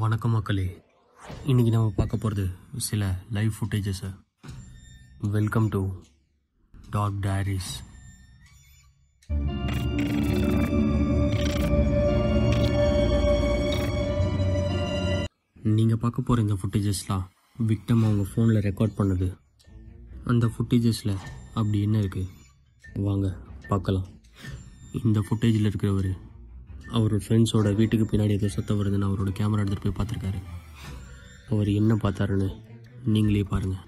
வணக்கம் மக்களே, இன்றைக்கி நம்ம பார்க்க போகிறது சில லைவ் ஃபுட்டேஜஸை. Welcome to talk diaries. நீங்கள் பார்க்க போகிற இந்த ஃபுட்டேஜஸ்லாம் விக்டம் அவங்க ஃபோனில் ரெக்கார்ட் பண்ணுது. அந்த ஃபுட்டேஜஸில் அப்படி என்ன இருக்குது வாங்க பார்க்கலாம். இந்த ஃபுட்டேஜில் இருக்கிறவர் அவரோட ஃப்ரெண்ட்ஸோட வீட்டுக்கு பின்னாடி எதுவும் சத்தம் வருதுன்னு அவரோட கேமரா எடுத்துகிட்டு போய் பார்த்துருக்காரு. அவர் என்ன பார்த்தாருன்னு நீங்களே பாருங்கள்.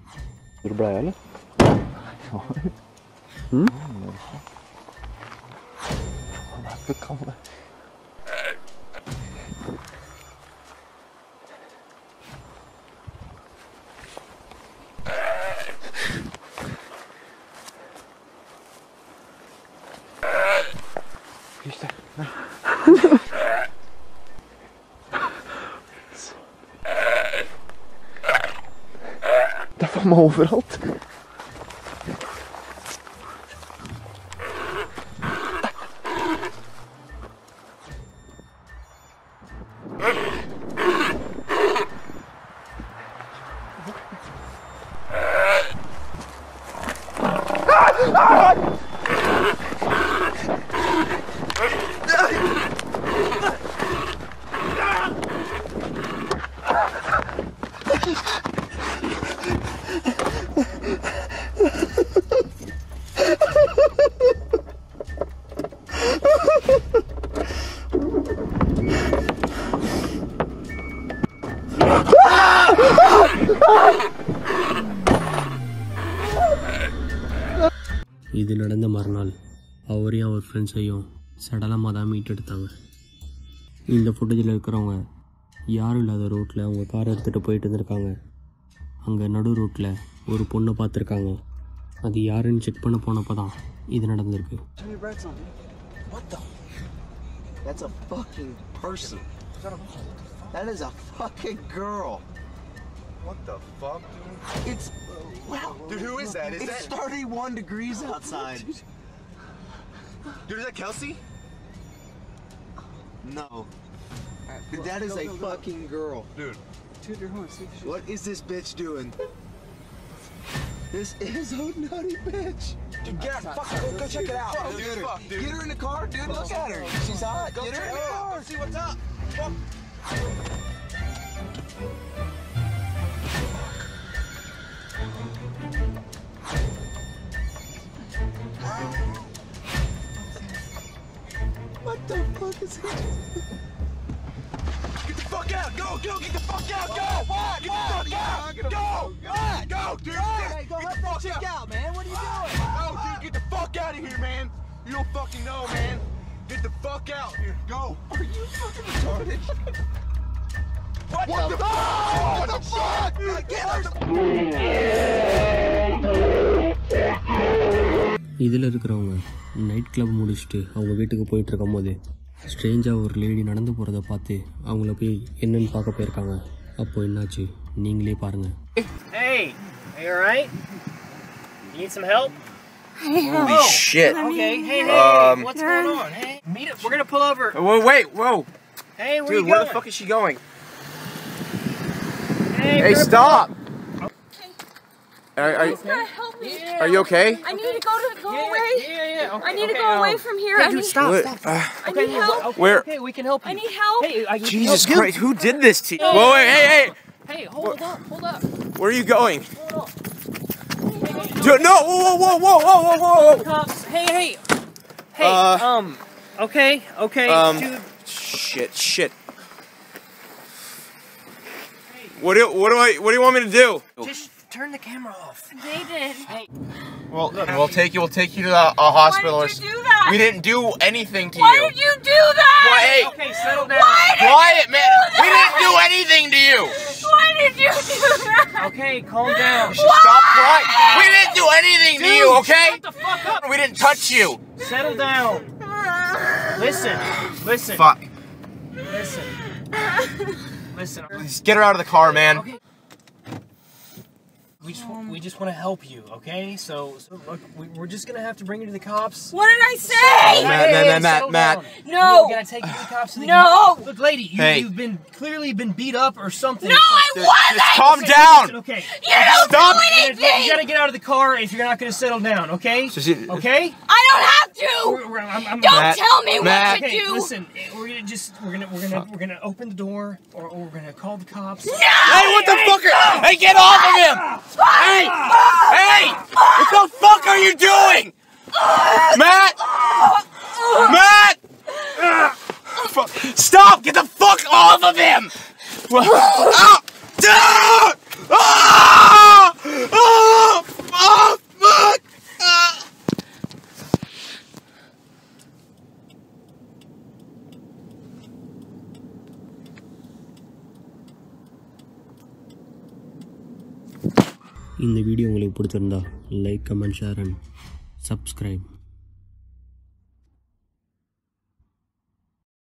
Dat van me overal. இது நடந்த மறுநாள் அவரையும் அவர் ஃப்ரெண்ட்ஸையும் சடலமாக தான் மீட்டெடுத்தாங்க. இந்த ஃபுட்டேஜில் இருக்கிறவங்க யாரும் இல்லாத ரோட்டில் அவங்க காரை எடுத்துகிட்டு போயிட்டு இருந்திருக்காங்க. அங்கே நடு ரோட்டில் ஒரு பொண்ணை பார்த்துருக்காங்க. அது யாருன்னு செக் பண்ண போனப்போ தான் இது நடந்திருக்கு. That is a fucking girl. What the fuck, dude? It's... wow. Dude, who is that? It's 31 degrees outside. Dude, is that Kelsey? No. Dude, that is a fucking girl. Dude. What is this bitch doing? This is a nutty bitch. Dude, get her. Fuck her. Go check it out. Fuck, dude. Fuck, dude. Get her in the car, dude. Look at her. She's hot. Go get her in the car. See what's up. Fuck. What the fuck is he doing? Get the fuck out! Go! Go! Get the fuck out! Go! What? Get the fuck out! Go! What? Go, dude! Hey, go help that chick out, man! What are you doing? Oh, dude, get the fuck out of here, man! You don't fucking know, man! Get the fuck out here! Go! Are you fucking retarded? What the fuck? What the fuck? Get out of the... இதில் இருக்கிறவங்க night club முடிச்சுட்டு அவங்க வீட்டுக்கு போயிட்டுருக்கும் போது ஸ்ட்ரேஞ்சாக ஒரு lady நடந்து போகிறத பார்த்து அவங்கள போய் என்னென்னு பார்க்க போயிருக்காங்க. அப்போது என்னாச்சு நீங்களே பாருங்கள். Holy shit. Okay, hey, what's going on? Hey, meet up. We're gonna pull over. Whoa, wait, whoa. Hey, where you going? Dude, where the fuck is she going? Hey, stop. Please God, help me. Yeah. Are you okay? I need to go away. Yeah. Okay, I need to go away from here. Hey, dude, stop. I need help. Okay, we can help you. I need help. Hey, Jesus Christ, who did this to you? Hey, whoa, wait, hey. Hey, hold up. Where are you going? Hold on. Dude, no! Whoa! Cops. Hey. Okay. Dude. Shit. Hey. What do you want me to do? Just turn the camera off. They did. Hey. Well, we'll take you to the hospital. Why did you do that? We didn't do anything to you. Why did you do that? Why? Hey. Okay, settle down. Quiet, man. We didn't do anything to you. Why did you do that? Okay, calm down. You should stop crying. We didn't do anything to you, okay? Shut the fuck up. We didn't touch you. Settle down. Listen. Fuck. Listen. Just get her out of the car, man. Okay. We just want to help you, okay? So look, we're just gonna have to bring you to the cops. What did I say? Matt. No. We're gonna take you to the cops. No. Look, lady, you've been clearly beat up or something. No, I wasn't. Just calm down. Okay. You don't stop. You gotta get out of the car if you're not gonna settle down, okay? Okay. I don't have to. Don't tell me what to do. Listen, we're gonna open the door or we're gonna call the cops. No. Hey, what the fucker? Hey, get off of him! Hey! Hey! What the fuck are you doing? Matt! Matt! Stop! Get the fuck off of him! In the video, if you liked it, comment, share and subscribe.